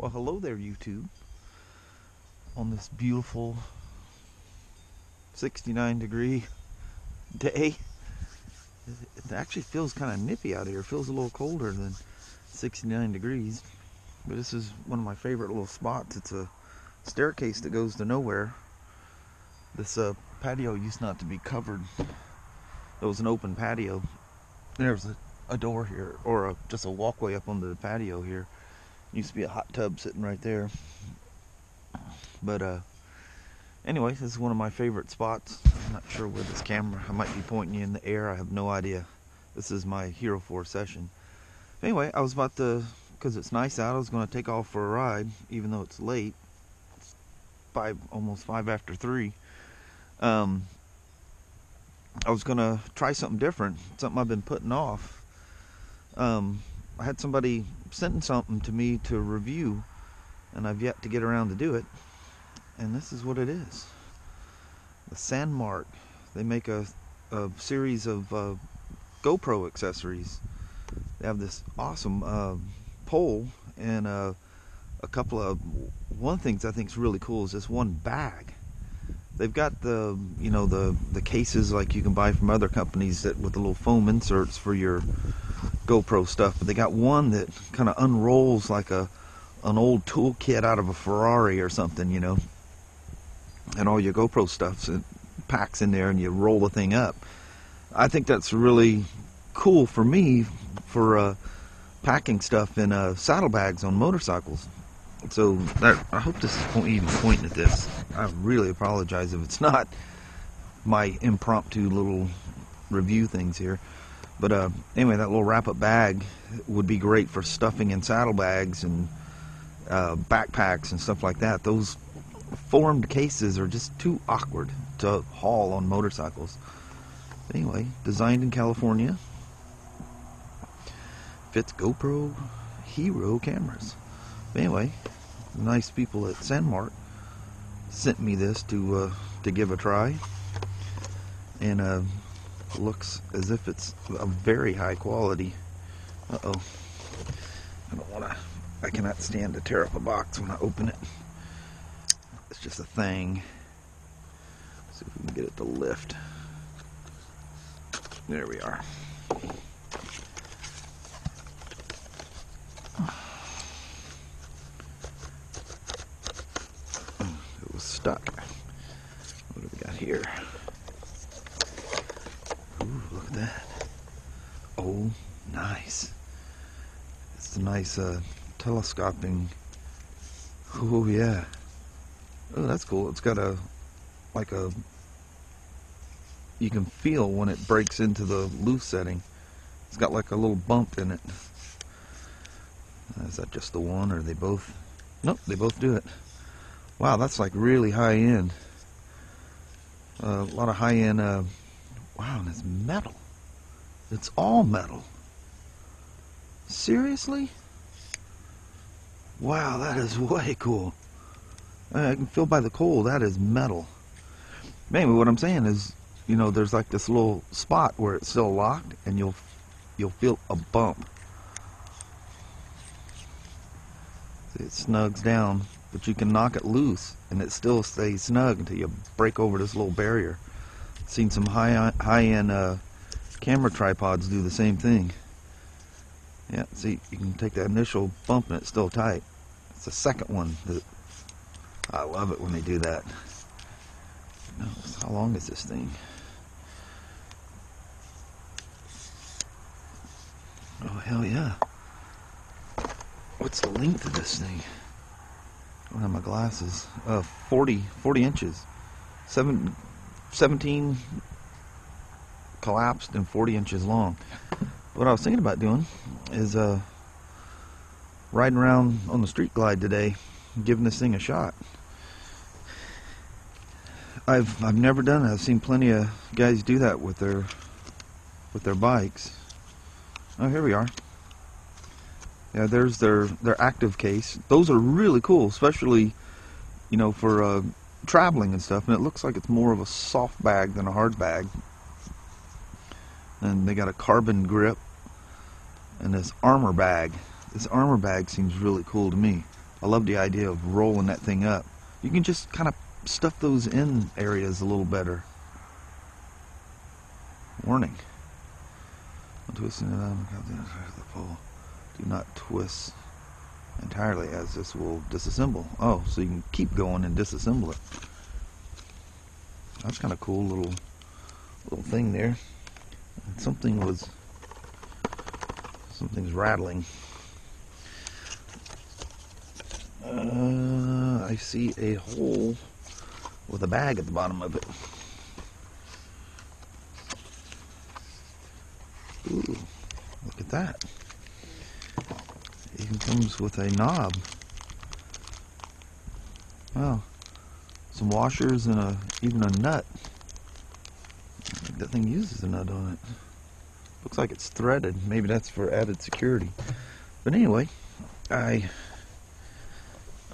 Well, hello there, YouTube. On this beautiful 69-degree day, it actually feels kind of nippy out here. It feels a little colder than 69 degrees. But this is one of my favorite little spots. It's a staircase that goes to nowhere. This patio used not to be covered. There was an open patio. There was a door here, or just a walkway up onto the patio here. Used to be a hot tub sitting right there. But anyway, this is one of my favorite spots. I'm not sure where this camera, I might be pointing you in the air, I have no idea. This is my Hero 4 session. Anyway, I was about to, because it's nice out, I was going to take off for a ride, even though it's late. It's almost 3:05. I was going to try something different, something I've been putting off. I had somebody sending something to me to review, and I've yet to get around to do it. And this is what it is. The Sandmarc. They make a series of GoPro accessories. They have this awesome pole and a couple of... One of the things I think is really cool is this one bag. They've got the, you know, the cases like you can buy from other companies that with the little foam inserts for your GoPro stuff, but they got one that kind of unrolls like an old toolkit out of a Ferrari or something, you know, and all your GoPro stuff packs in there and you roll the thing up. I think that's really cool for me for packing stuff in saddlebags on motorcycles. So that, I hope this is even pointing at this. I really apologize if it's not, my impromptu little review things here. But anyway, that little wrap-up bag would be great for stuffing in saddlebags and backpacks and stuff like that. Those formed cases are just too awkward to haul on motorcycles. But anyway, designed in California, fits GoPro Hero cameras. But anyway, the nice people at Sandmarc sent me this to give a try, and looks as if it's a very high quality. Uh-oh, I don't want to, I cannot stand to tear up a box when I open it. It's just a thing. Let's see if we can get it to lift. There we are. Stuck. What do we got here? Ooh, look at that. Oh, nice. It's a nice telescoping. Oh, yeah. Oh, that's cool. It's got a, like a, you can feel when it breaks into the loose setting. It's got like a little bump in it. Is that just the one, or are they both? Nope, they both do it. Wow, that's like really high end. A lot of high end. Wow, and it's metal. It's all metal. Seriously? Wow, that is way cool. I can feel by the cold, that is metal. Anyway, what I'm saying is, you know, there's like this little spot where it's still locked, and you'll feel a bump. See, it snugs down. But you can knock it loose, and it still stays snug until you break over this little barrier. I've seen some high-end camera tripods do the same thing. Yeah, see, you can take that initial bump, and it's still tight. It's the second one. I love it when they do that. How long is this thing? Oh, hell yeah. What's the length of this thing? I don't have my glasses. 40 inches. 17 collapsed and 40 inches long. What I was thinking about doing is riding around on the Street Glide today, giving this thing a shot. I've never done it. I've seen plenty of guys do that with their bikes. Oh, here we are. Yeah, there's their active case. Those are really cool, especially, you know, for traveling and stuff. And it looks like it's more of a soft bag than a hard bag. And they got a carbon grip and this armor bag. This armor bag seems really cool to me. I love the idea of rolling that thing up. You can just kind of stuff those in areas a little better. Warning. Don't twist into the pole. Do not twist entirely, as this will disassemble. Oh, so you can keep going and disassemble it. That's kind of cool, little thing there. And something's rattling. I see a hole with a bag at the bottom of it. Ooh, look at that. It even comes with a knob. Wow. Some washers and even a nut. I think that thing uses a nut on it. Looks like it's threaded. Maybe that's for added security. But anyway, what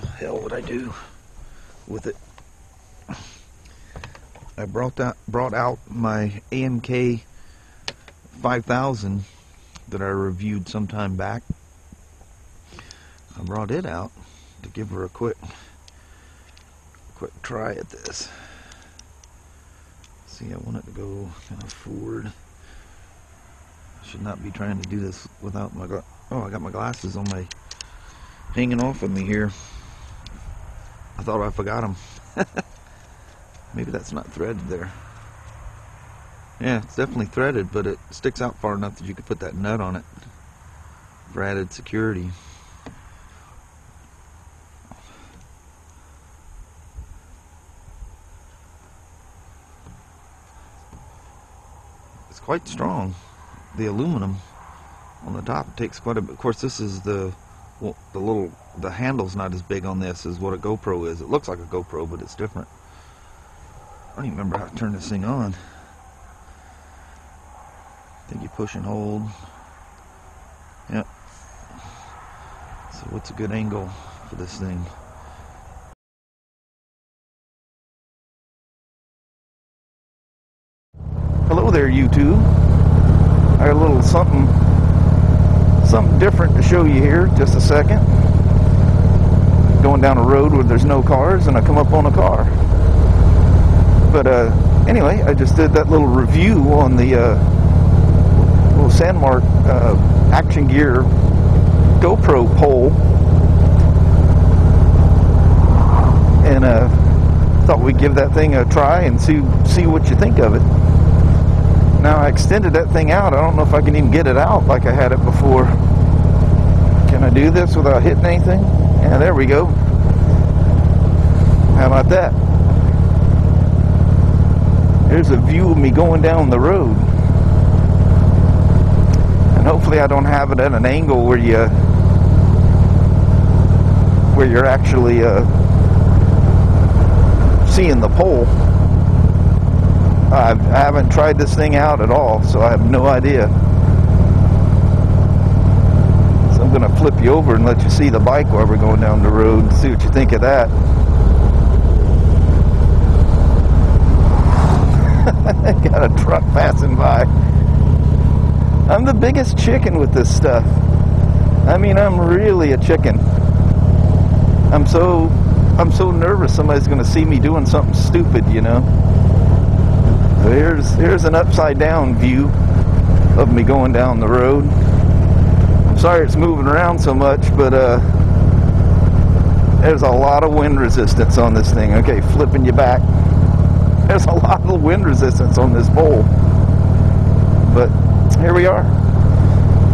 the hell would I do with it? I brought out my AMK5000 that I reviewed sometime back. I brought it out to give her a quick try at this. See, I want it to go kind of forward. I should not be trying to do this without my glasses. Oh, I got my glasses on my hanging off of me here. I thought I forgot them. Maybe that's not threaded there. Yeah, it's definitely threaded, but it sticks out far enough that you could put that nut on it for added security. It's quite strong. The aluminum on the top takes quite a bit. Of course, this is the handle's not as big on this as what a GoPro is. It looks like a GoPro, but it's different. I don't even remember how to turn this thing on. I think you push and hold. Yep. So what's a good angle for this thing? Hello there, YouTube. I got a little something different to show you here. Just a second. Going down a road where there's no cars, and I come up on a car. But anyway, I just did that little review on the little Sandmarc Action Gear GoPro pole, and thought we'd give that thing a try and see what you think of it. Now, I extended that thing out. I don't know if I can even get it out like I had it before. Can I do this without hitting anything? Yeah, there we go. How about that? There's a view of me going down the road. And hopefully I don't have it at an angle where you're actually seeing the pole. I haven't tried this thing out at all, so I have no idea. So I'm going to flip you over and let you see the bike while we're going down the road and see what you think of that. Got a truck passing by. I'm the biggest chicken with this stuff. I mean, I'm really a chicken. I'm so nervous somebody's going to see me doing something stupid, you know. So here's an upside down view of me going down the road. I'm sorry it's moving around so much, but there's a lot of wind resistance on this thing. Okay, flipping you back. There's a lot of wind resistance on this pole. But here we are,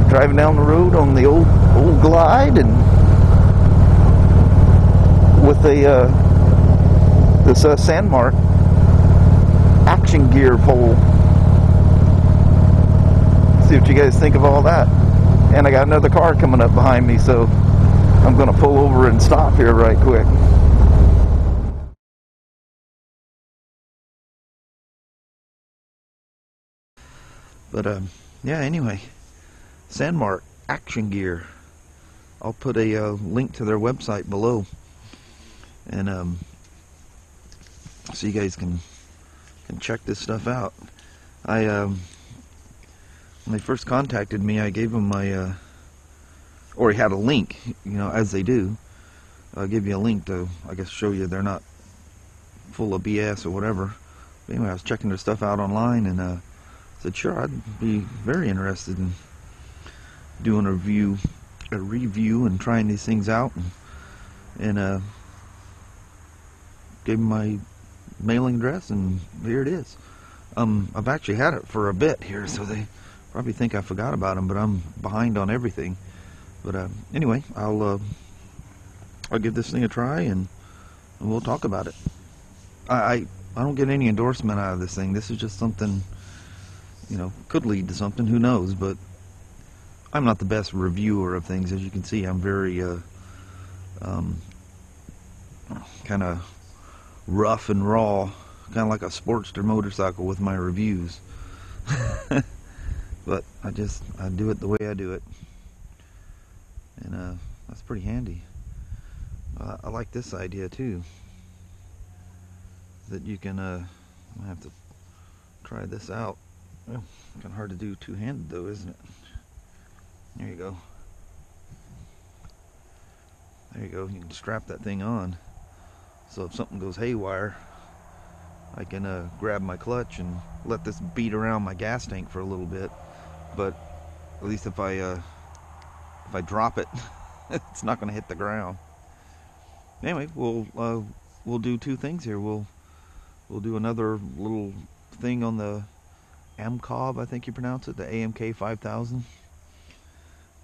driving down the road on the old Glide, and with this Sandmarc Action Gear pole. See what you guys think of all that. And I got another car coming up behind me, so I'm going to pull over and stop here right quick. But yeah, anyway, Sandmarc Action Gear. I'll put a link to their website below, and so you guys can check this stuff out. When they first contacted me, I gave them my, or he had a link, you know, as they do, give you a link to, I guess, show you they're not full of BS or whatever. But anyway, I was checking their stuff out online, and said, sure, I'd be very interested in doing a review and trying these things out, and gave them my mailing address, and here it is. I've actually had it for a bit here, so they probably think I forgot about them, but I'm behind on everything. But anyway, I'll give this thing a try, and we'll talk about it. I don't get any endorsement out of this thing. This is just something, you know, could lead to something, who knows, but I'm not the best reviewer of things. As you can see, I'm very kind of rough and raw, kind of like a Sportster motorcycle with my reviews. But I do it the way I do it, and that's pretty handy. I like this idea too, that you can I have to try this out. Well, kind of hard to do two-handed though, isn't it? There you go. There you go. You can strap that thing on, so if something goes haywire, I can grab my clutch and let this beat around my gas tank for a little bit. But at least if I drop it, it's not going to hit the ground. Anyway, we'll do two things here. We'll do another little thing on the AMCOB, I think you pronounce it, the AMK5000.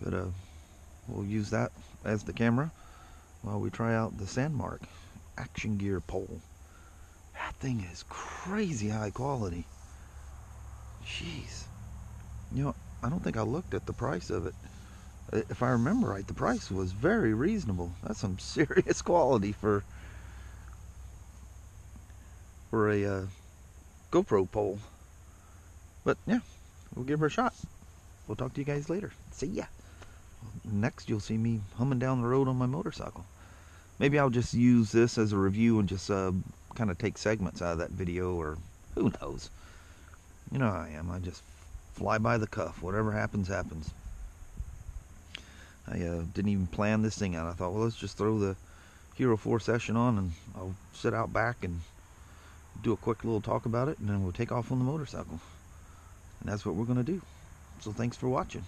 But we'll use that as the camera while we try out the Sandmarc action gear pole. That thing is crazy high quality. Jeez. You know, I don't think I looked at the price of it. If I remember right, the price was very reasonable. That's some serious quality for a GoPro pole. But yeah, we'll give her a shot. We'll talk to you guys later. See ya. Next, you'll see me humming down the road on my motorcycle. Maybe I'll just use this as a review and just kind of take segments out of that video, or who knows. You know how I am. I just fly by the cuff. Whatever happens, happens. I didn't even plan this thing out. I thought, well, let's just throw the Hero 4 session on, and I'll sit out back and do a quick little talk about it, and then we'll take off on the motorcycle. And that's what we're going to do. So thanks for watching.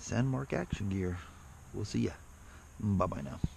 Sandmarc action gear. We'll see ya. Bye-bye now.